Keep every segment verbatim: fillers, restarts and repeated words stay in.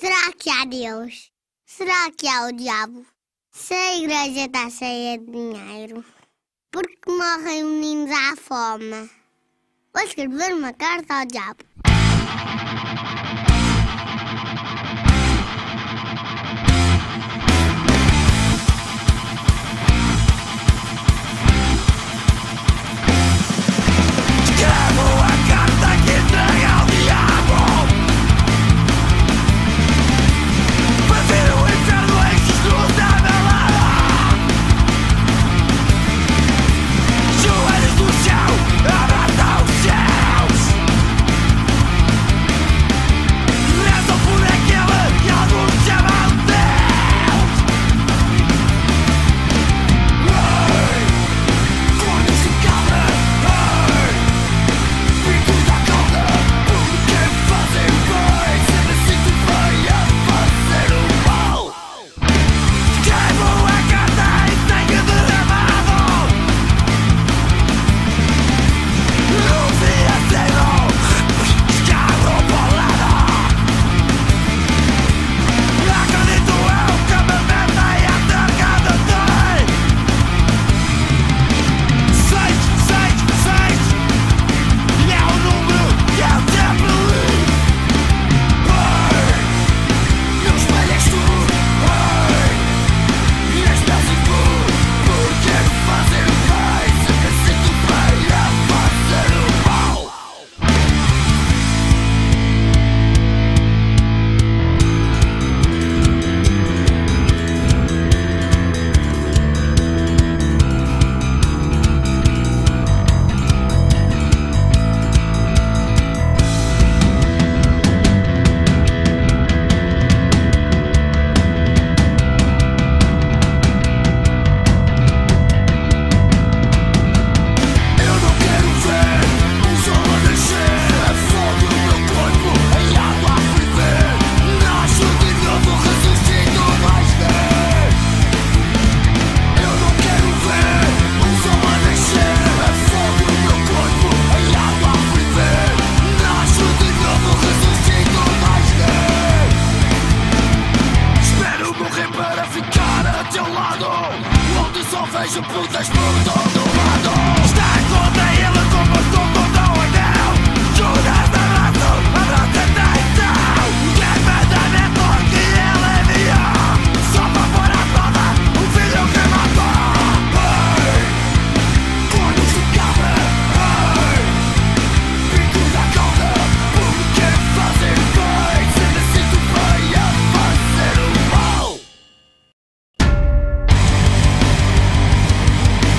Será que há Deus? Será que há o diabo? Se a igreja está cheia de dinheiro, por que morrem meninos à fome? Vou escrever uma carta ao diabo. Vejo putas por todo lado. Está contra ele como estou contra o anel. Judas da raça, a raça da então. Quer matar é porque ele é meu. Só para pôr a prova o filho que matou. Ei, cornos de cabra. Ei, picos da cauda. Porque fazer bem se decido bem a fazer o mal. We'll be right back.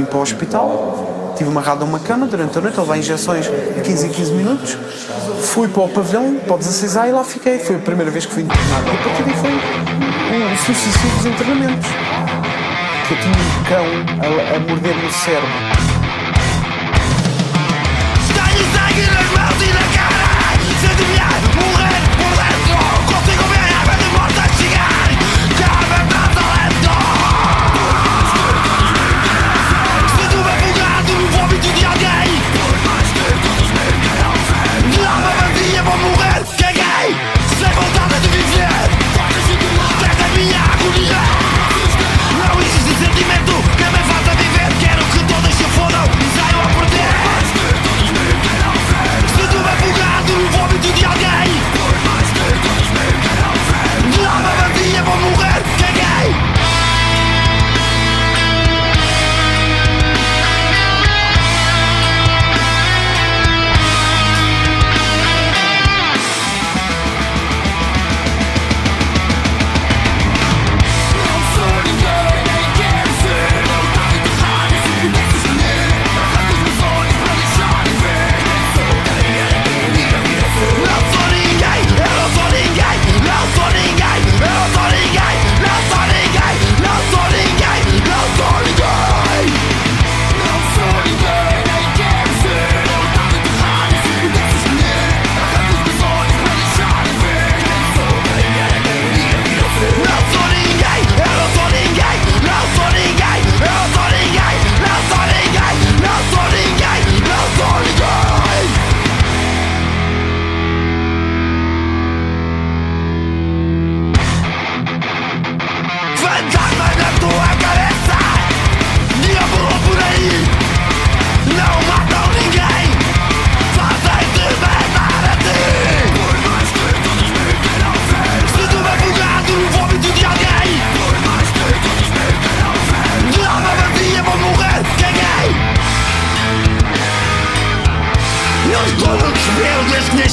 vim para o hospital, tive amarrado a uma cama durante a noite, ele dá injeções de quinze em quinze minutos, fui para o pavilhão, para o dezasseis A, e lá fiquei. Foi a primeira vez que fui internado. E a partir daí foi um sucessivo dos internamentos. Eu tinha um cão a, a morder no cérebro.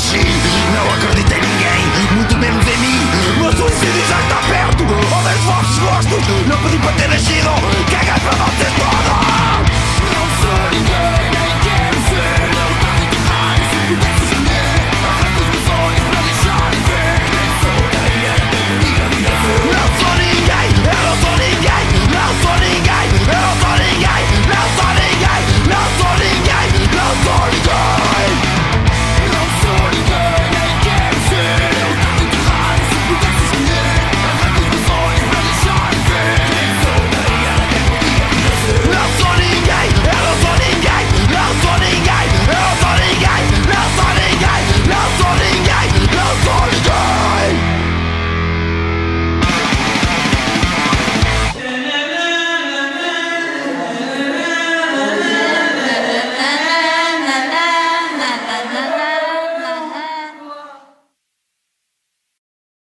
Não acreditei em ninguém, muito menos em mim. Meu suicídio já está perto, ou meus vossos gostos. Não pedi para ter nascido, caguei para vocês todos.